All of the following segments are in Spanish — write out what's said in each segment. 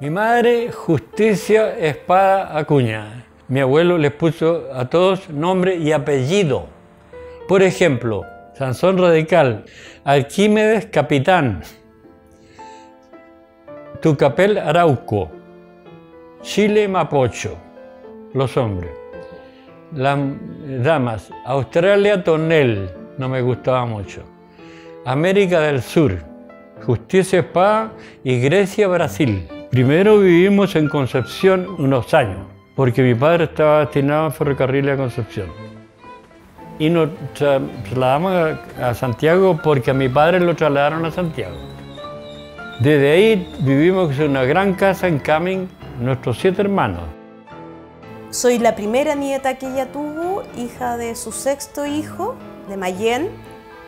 Mi madre, Justicia Espada Acuña. Mi abuelo les puso a todos nombre y apellido. Por ejemplo, Sansón Radical, Arquímedes Capitán, Tucapel Arauco, Chile Mapocho, los hombres, las damas, Australia Tonel, no me gustaba mucho, América del Sur, Justicia Espada y Grecia Brasil. Primero vivimos en Concepción unos años, porque mi padre estaba destinado a ferrocarril a Concepción. Y nos trasladamos a Santiago porque a mi padre lo trasladaron a Santiago. Desde ahí vivimos en una gran casa en Caming, nuestros 7 hermanos. Soy la primera nieta que ella tuvo, hija de su 6º hijo, de Mayén.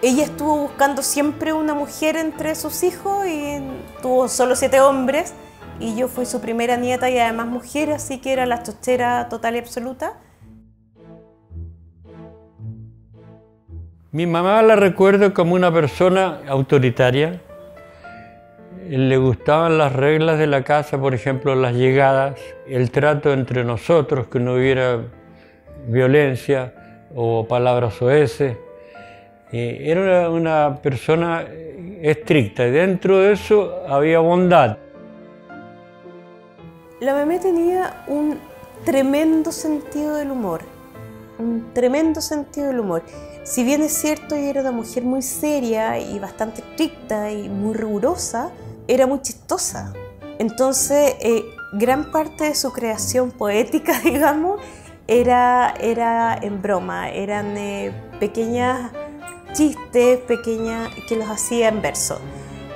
Ella estuvo buscando siempre una mujer entre sus hijos y tuvo solo 7 hombres. Y yo fui su primera nieta y además mujer, así que era la chostera total y absoluta. Mi mamá la recuerdo como una persona autoritaria. Le gustaban las reglas de la casa, por ejemplo, las llegadas, el trato entre nosotros, que no hubiera violencia o palabras soeces. Era una persona estricta y dentro de eso había bondad. La mamá tenía un tremendo sentido del humor, Si bien es cierto, ella era una mujer muy seria y bastante estricta y muy rigurosa, era muy chistosa. Entonces, gran parte de su creación poética, digamos, era en broma, eran pequeños chistes que los hacía en verso.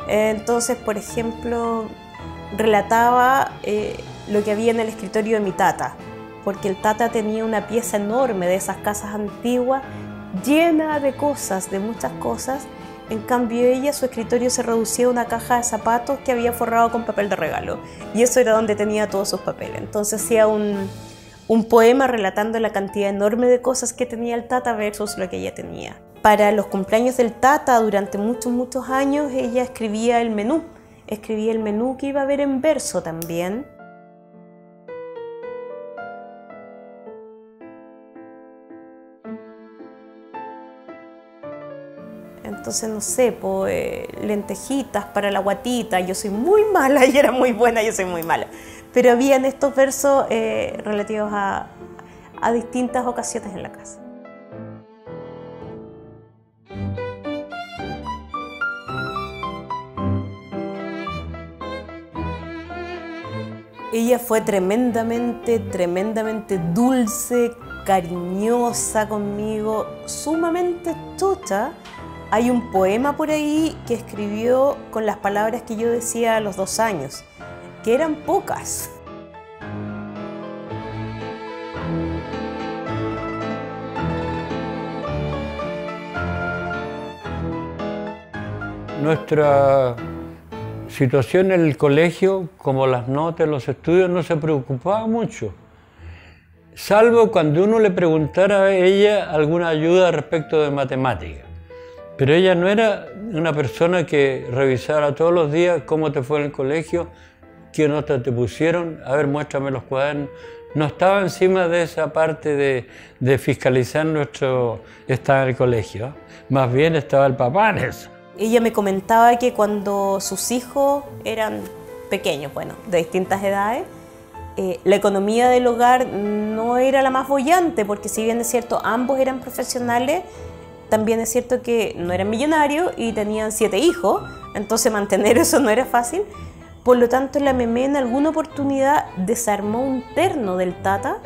Entonces, por ejemplo, relataba lo que había en el escritorio de mi tata, porque el tata tenía una pieza enorme de esas casas antiguas, llena de cosas, de muchas cosas. En cambio, ella, su escritorio se reducía a una caja de zapatos que había forrado con papel de regalo. Y eso era donde tenía todos sus papeles. Entonces hacía un poema relatando la cantidad enorme de cosas que tenía el tata versus lo que ella tenía. Para los cumpleaños del tata, durante muchos años, ella escribía el menú. Escribía el menú que iba a haber en verso también. Entonces, no sé, lentejitas para la guatita, yo soy muy mala, y era muy buena, yo soy muy mala. Pero había en estos versos relativos a distintas ocasiones en la casa. Ella fue tremendamente dulce, cariñosa conmigo, sumamente chocha. Hay un poema por ahí que escribió con las palabras que yo decía a los 2 años, que eran pocas. Nuestra situación en el colegio, como las notas, los estudios, no se preocupaba mucho. Salvo cuando uno le preguntara a ella alguna ayuda respecto de matemáticas. Pero ella no era una persona que revisara todos los días cómo te fue en el colegio, qué notas te pusieron, a ver, muéstrame los cuadernos. No estaba encima de esa parte de fiscalizar nuestro estado en el colegio. Más bien estaba el papá en eso. Ella me comentaba que cuando sus hijos eran pequeños, bueno, de distintas edades, la economía del hogar no era la más boyante, porque si bien es cierto, ambos eran profesionales, también es cierto que no eran millonarios y tenían 7 hijos, entonces mantener eso no era fácil. Por lo tanto, la Memé en alguna oportunidad desarmó un terno del tata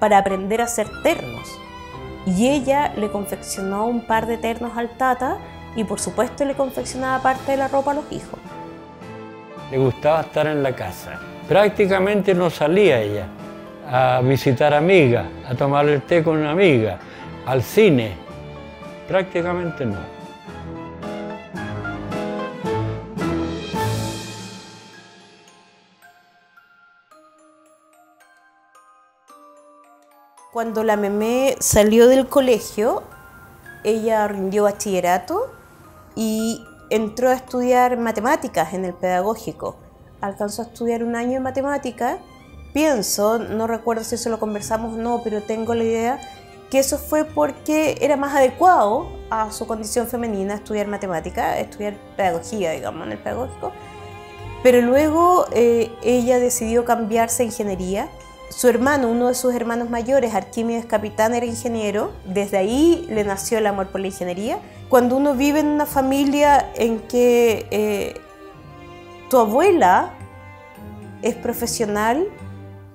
para aprender a hacer ternos. Y ella le confeccionó un par de ternos al tata y por supuesto le confeccionaba parte de la ropa a los hijos. Le gustaba estar en la casa. Prácticamente no salía ella a visitar amigas, a tomar el té con una amiga, al cine. Prácticamente no. Cuando la Memé salió del colegio, ella rindió bachillerato y entró a estudiar matemáticas en el pedagógico. alcanzó a estudiar un año en matemática. Pienso, no recuerdo si eso lo conversamos o no, pero tengo la idea que eso fue porque era más adecuado a su condición femenina estudiar matemática, estudiar pedagogía, digamos, en el pedagógico. Pero luego ella decidió cambiarse a ingeniería. Su hermano, uno de sus hermanos mayores, Arquímedes Capitán, era ingeniero. Desde ahí le nació el amor por la ingeniería. Cuando uno vive en una familia en que tu abuela es profesional,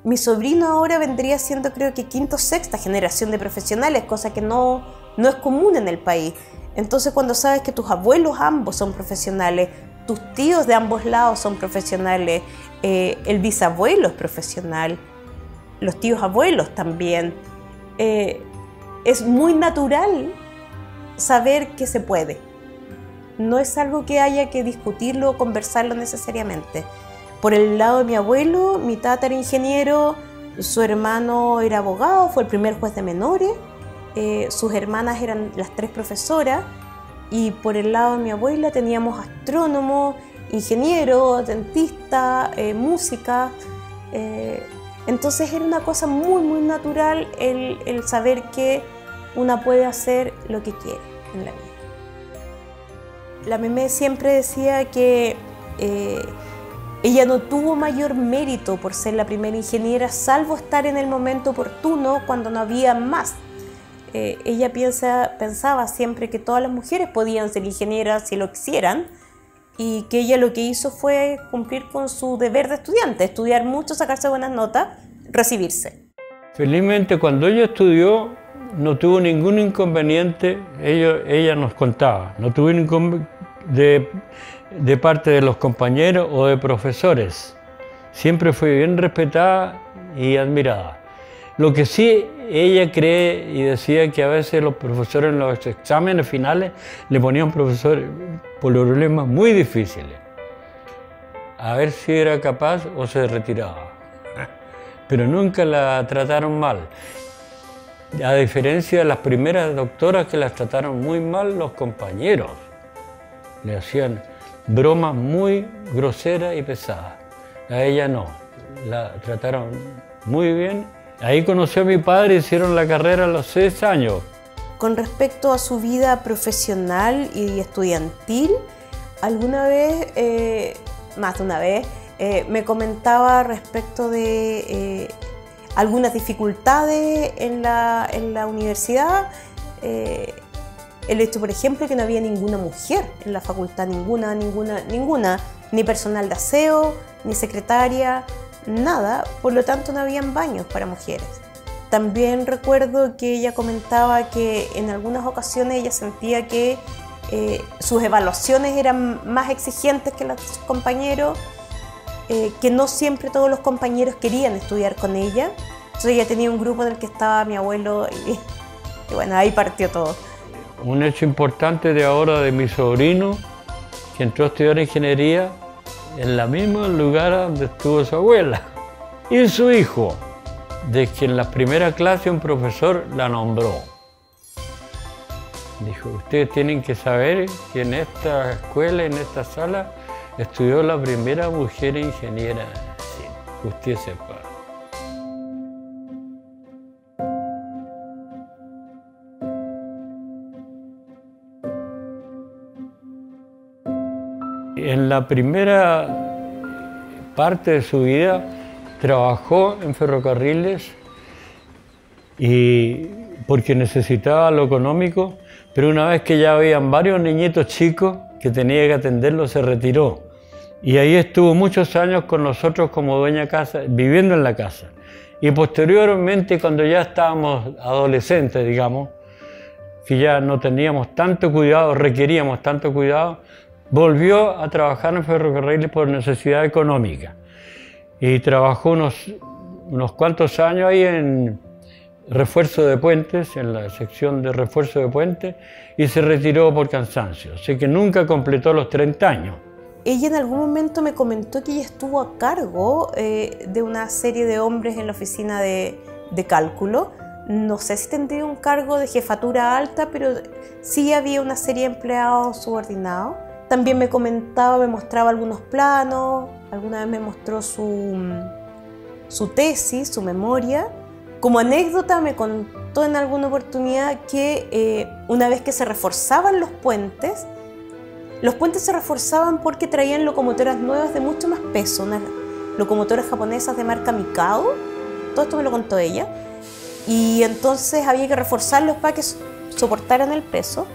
mi sobrino ahora vendría siendo creo que quinta o sexta generación de profesionales, cosa que no es común en el país. Entonces cuando sabes que tus abuelos ambos son profesionales, tus tíos de ambos lados son profesionales, el bisabuelo es profesional, los tíos abuelos también, es muy natural saber que se puede. No es algo que haya que discutirlo o conversarlo necesariamente. Por el lado de mi abuelo, mi tata era ingeniero, su hermano era abogado, fue el primer juez de menores, sus hermanas eran las tres profesoras, y por el lado de mi abuela teníamos astrónomo, ingeniero, dentista, música. Entonces era una cosa muy natural el saber que una puede hacer lo que quiere en la vida. La Memé siempre decía que ella no tuvo mayor mérito por ser la primera ingeniera, salvo estar en el momento oportuno cuando no había más. Ella pensaba siempre que todas las mujeres podían ser ingenieras si lo quisieran, y que ella lo que hizo fue cumplir con su deber de estudiante, estudiar mucho, sacarse buenas notas, recibirse. Felizmente cuando ella estudió no tuvo ningún inconveniente, ella nos contaba, no tuvo ningún de parte de los compañeros o de profesores. Siempre fue bien respetada y admirada. Lo que sí, ella cree y decía que a veces los profesores en los exámenes finales le ponían problemas muy difíciles. A ver si era capaz o se retiraba. Pero nunca la trataron mal. A diferencia de las primeras doctoras que las trataron muy mal los compañeros. Le hacían bromas muy groseras y pesadas. A ella no, la trataron muy bien. Ahí conoció a mi padre, hicieron la carrera a los 6 años. Con respecto a su vida profesional y estudiantil, alguna vez, más de una vez, me comentaba respecto de algunas dificultades en la universidad. El hecho, por ejemplo, que no había ninguna mujer en la facultad, ninguna, ni personal de aseo, ni secretaria, nada, por lo tanto no habían baños para mujeres. También recuerdo que ella comentaba que en algunas ocasiones ella sentía que sus evaluaciones eran más exigentes que las de sus compañeros, que no siempre todos los compañeros querían estudiar con ella. Entonces ella tenía un grupo en el que estaba mi abuelo y bueno, ahí partió todo. Un hecho importante de ahora de mi sobrino, que entró a estudiar ingeniería en el mismo lugar donde estuvo su abuela y su hijo, de que en la primera clase un profesor la nombró. Dijo, ustedes tienen que saber que en esta escuela, en esta sala, estudió la primera mujer ingeniera. Sí, usted sepa. En la primera parte de su vida trabajó en ferrocarriles y porque necesitaba lo económico, pero una vez que ya habían varios niñitos chicos que tenía que atenderlos, se retiró. Y ahí estuvo muchos años con nosotros como dueña casa, viviendo en la casa. Y posteriormente, cuando ya estábamos adolescentes, digamos, que ya no teníamos tanto cuidado, requeríamos tanto cuidado, volvió a trabajar en ferrocarriles por necesidad económica y trabajó unos cuantos años ahí en refuerzo de puentes, en la sección de refuerzo de puentes, y se retiró por cansancio, así que nunca completó los 30 años. Ella en algún momento me comentó que ella estuvo a cargo de una serie de hombres en la oficina de cálculo. No sé si tendría un cargo de jefatura alta, pero sí había una serie de empleados subordinados. También me comentaba, me mostraba algunos planos, alguna vez me mostró su tesis, su memoria. Como anécdota me contó en alguna oportunidad que una vez que se reforzaban los puentes se reforzaban porque traían locomotoras nuevas de mucho más peso, unas locomotoras japonesas de marca Mikado, todo esto me lo contó ella, y entonces había que reforzarlos para que soportaran el peso.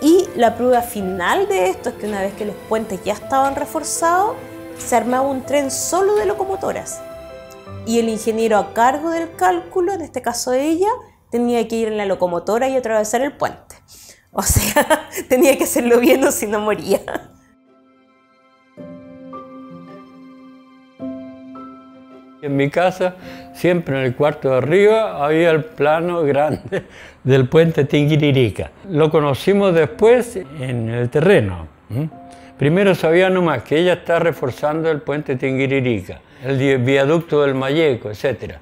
Y la prueba final de esto es que una vez que los puentes ya estaban reforzados, se armaba un tren solo de locomotoras. Y el ingeniero a cargo del cálculo, en este caso ella, tenía que ir en la locomotora y atravesar el puente. O sea, tenía que hacerlo bien o si no moría. En mi casa, siempre en el cuarto de arriba, había el plano grande del puente Tinguiririca. Lo conocimos después en el terreno. Primero sabía nomás que ella está reforzando el puente Tinguiririca, el viaducto del Malleco, etc.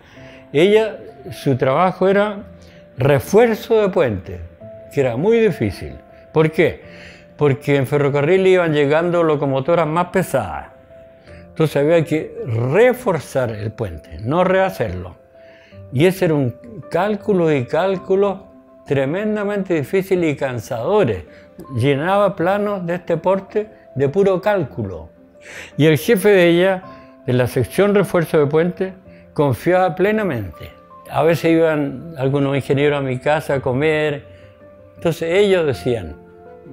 Ella, su trabajo era refuerzo de puente, que era muy difícil. ¿Por qué? Porque en ferrocarril iban llegando locomotoras más pesadas. Entonces había que reforzar el puente, no rehacerlo. Y ese era un cálculo y cálculos tremendamente difíciles y cansadores. Llenaba planos de este porte de puro cálculo. Y el jefe de ella, de la sección refuerzo de puente, confiaba plenamente. A veces iban algunos ingenieros a mi casa a comer. Entonces ellos decían,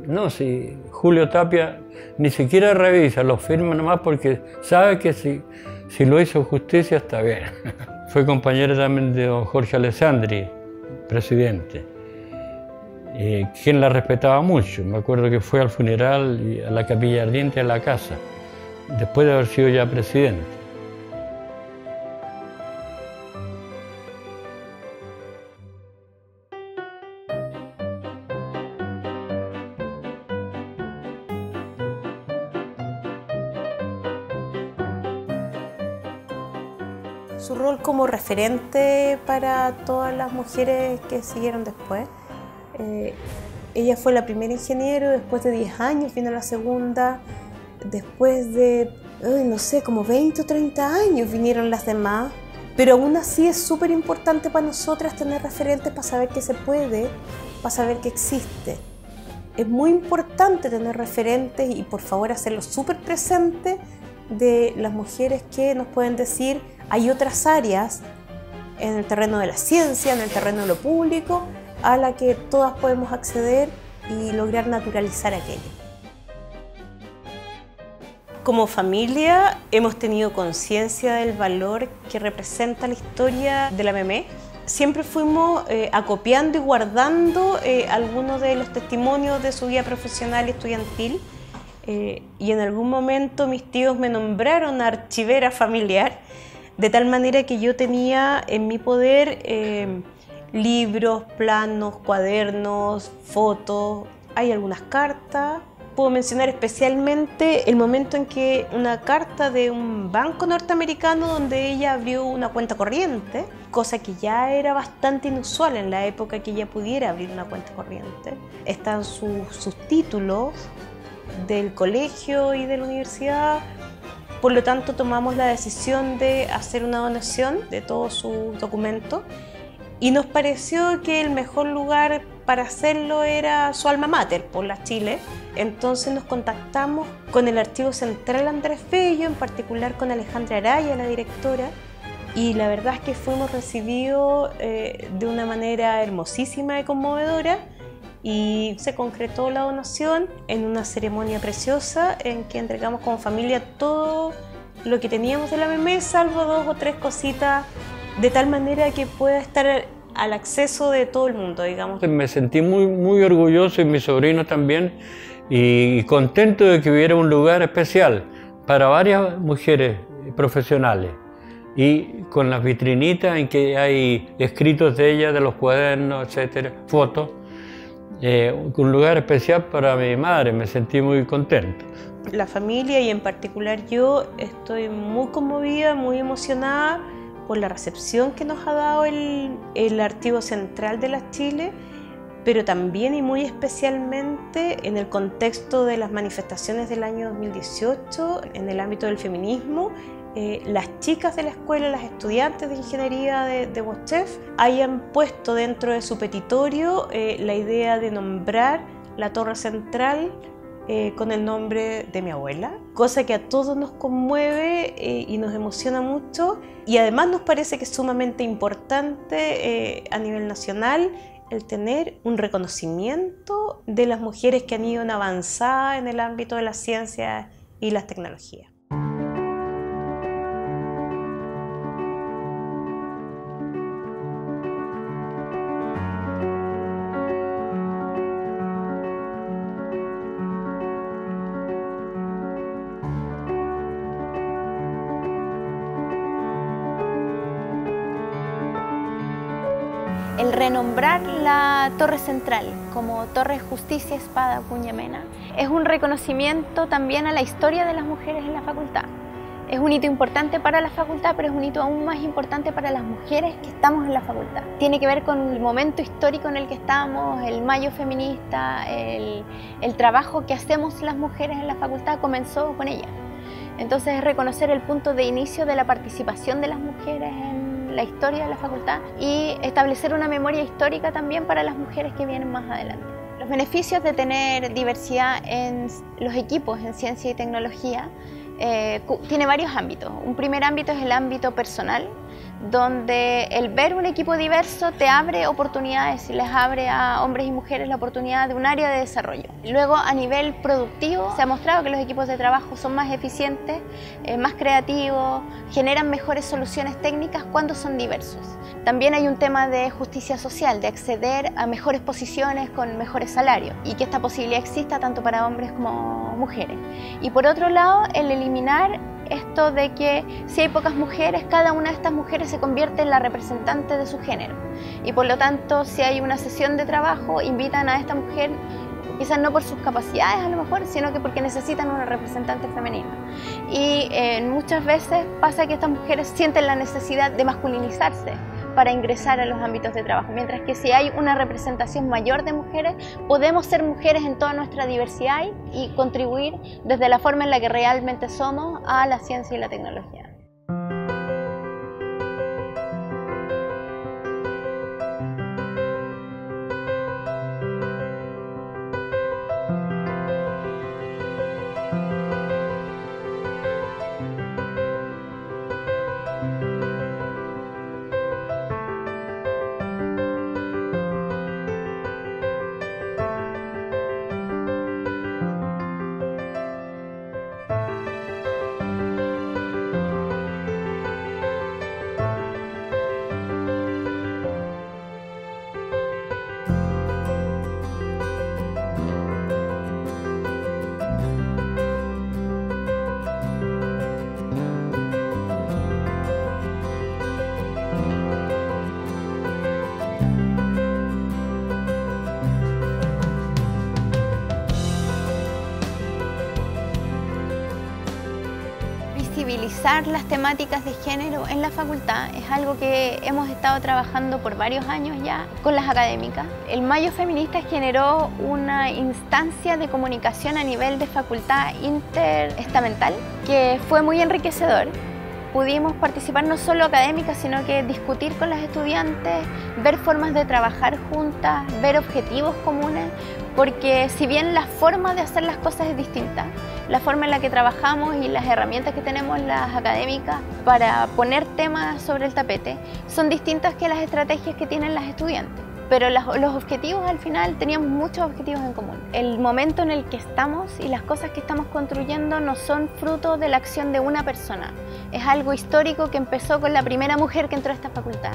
no, si Julio Tapia ni siquiera revisa, lo firma nomás porque sabe que si lo hizo justicia está bien. Fue compañero también de don Jorge Alessandri, presidente, quien la respetaba mucho. Me acuerdo que fue al funeral y a la capilla ardiente de la casa, después de haber sido ya presidente. Su rol como referente para todas las mujeres que siguieron después. Ella fue la primera ingeniero, después de 10 años vino la segunda, después de, no sé, como 20 o 30 años vinieron las demás. Pero aún así es súper importante para nosotras tener referentes para saber que se puede, para saber que existe. Es muy importante tener referentes y por favor hacerlo súper presente de las mujeres que nos pueden decir hay otras áreas en el terreno de la ciencia, en el terreno de lo público, a la que todas podemos acceder y lograr naturalizar aquello. Como familia hemos tenido conciencia del valor que representa la historia de la Memé. Siempre fuimos acopiando y guardando algunos de los testimonios de su vida profesional y estudiantil. Y en algún momento mis tíos me nombraron archivera familiar, de tal manera que yo tenía en mi poder libros, planos, cuadernos, fotos, hay algunas cartas. Puedo mencionar especialmente el momento en que una carta de un banco norteamericano donde ella abrió una cuenta corriente, cosa que ya era bastante inusual en la época que ella pudiera abrir una cuenta corriente. Están sus títulos del colegio y de la universidad, por lo tanto tomamos la decisión de hacer una donación de todos sus documentos y nos pareció que el mejor lugar para hacerlo era su alma mater, por la Chile. Entonces nos contactamos con el Archivo Central Andrés Bello, en particular con Alejandra Araya, la directora, y la verdad es que fuimos recibidos de una manera hermosísima y conmovedora. Y se concretó la donación en una ceremonia preciosa en que entregamos como familia todo lo que teníamos de la Memé, salvo 2 o 3 cositas, de tal manera que pueda estar al acceso de todo el mundo, digamos. Me sentí muy, muy orgulloso y mis sobrinos también, y contento de que hubiera un lugar especial para varias mujeres profesionales. Y con las vitrinitas en que hay escritos de ellas, de los cuadernos, etcétera, fotos. Un lugar especial para mi madre, me sentí muy contento. La familia y en particular yo estoy muy conmovida, muy emocionada por la recepción que nos ha dado el Archivo Central de las Chile, pero también y muy especialmente en el contexto de las manifestaciones del año 2018, en el ámbito del feminismo, las chicas de la escuela, las estudiantes de ingeniería de Beauchef, hayan puesto dentro de su petitorio la idea de nombrar la torre central con el nombre de mi abuela, cosa que a todos nos conmueve y nos emociona mucho, y además nos parece que es sumamente importante a nivel nacional el tener un reconocimiento de las mujeres que han ido en avanzada en el ámbito de las ciencias y las tecnologías. El renombrar la Torre Central como Torre Justicia Espada Acuña Mena es un reconocimiento también a la historia de las mujeres en la facultad. Es un hito importante para la facultad, pero es un hito aún más importante para las mujeres que estamos en la facultad. Tiene que ver con el momento histórico en el que estamos, el mayo feminista, el trabajo que hacemos las mujeres en la facultad comenzó con ella. Entonces es reconocer el punto de inicio de la participación de las mujeres en la historia de la facultad y establecer una memoria histórica también para las mujeres que vienen más adelante. Los beneficios de tener diversidad en los equipos en ciencia y tecnología tiene varios ámbitos. Un primer ámbito es el ámbito personal, donde el ver un equipo diverso te abre oportunidades y les abre a hombres y mujeres la oportunidad de un área de desarrollo. Luego, a nivel productivo, se ha mostrado que los equipos de trabajo son más eficientes, más creativos, generan mejores soluciones técnicas cuando son diversos. También hay un tema de justicia social, de acceder a mejores posiciones con mejores salarios y que esta posibilidad exista tanto para hombres como mujeres. Y por otro lado, el eliminar esto de que si hay pocas mujeres, cada una de estas mujeres se convierte en la representante de su género. Y por lo tanto, si hay una sesión de trabajo, invitan a esta mujer, quizás no por sus capacidades a lo mejor, sino que porque necesitan una representante femenina. Y muchas veces pasa que estas mujeres sienten la necesidad de masculinizarse para ingresar a los ámbitos de trabajo, mientras que si hay una representación mayor de mujeres, podemos ser mujeres en toda nuestra diversidad y contribuir desde la forma en la que realmente somos a la ciencia y la tecnología. Visibilizar las temáticas de género en la facultad es algo que hemos estado trabajando por varios años ya con las académicas. El Mayo Feminista generó una instancia de comunicación a nivel de facultad interestamental que fue muy enriquecedor. Pudimos participar no solo académicas, sino que discutir con las estudiantes, ver formas de trabajar juntas, ver objetivos comunes, porque si bien la forma de hacer las cosas es distinta, la forma en la que trabajamos y las herramientas que tenemos las académicas para poner temas sobre el tapete son distintas que las estrategias que tienen las estudiantes. Pero los objetivos al final, teníamos muchos objetivos en común. El momento en el que estamos y las cosas que estamos construyendo no son fruto de la acción de una persona. Es algo histórico que empezó con la primera mujer que entró a esta facultad.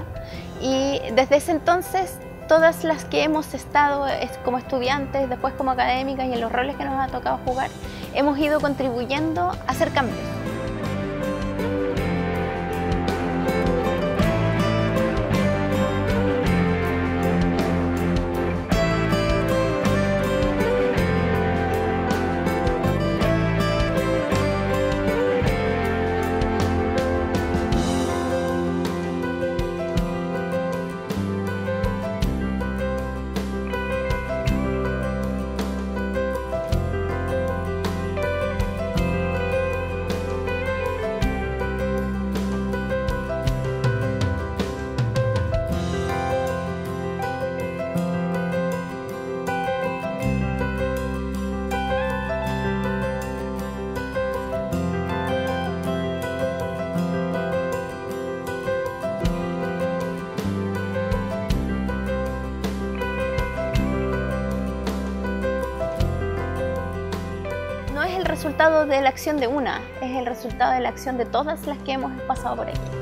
Y desde ese entonces, todas las que hemos estado como estudiantes, después como académicas y en los roles que nos ha tocado jugar, hemos ido contribuyendo a hacer cambios. no es el resultado de la acción de una, es el resultado de la acción de todas las que hemos pasado por aquí.